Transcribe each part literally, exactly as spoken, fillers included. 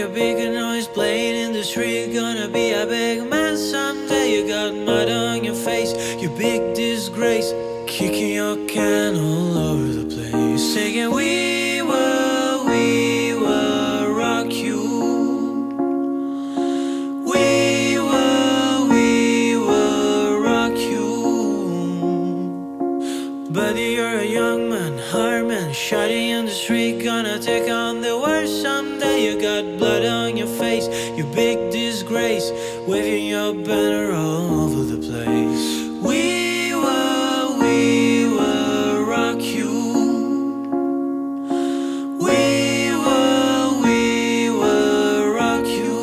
a bigger noise playing in the street. Gonna be a big man someday. You got mud on your face, you big disgrace. Kicking your can all over the place. Singing we will, we will rock you. We will, we will rock you. Buddy, you're a young man, hard man, shouting in the street. Gonna take on the world someday. You got blood on your face, you big disgrace. Waving your banner all over the place. We will, we will rock you. We will, we will rock you.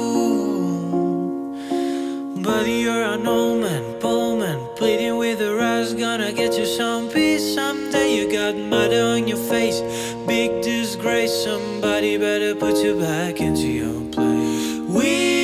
Buddy, you're an old man, poor man, pleading with the rest. Gonna get you some peace someday. You got mud on your face, big disgrace. Somebody better put you back into your place. We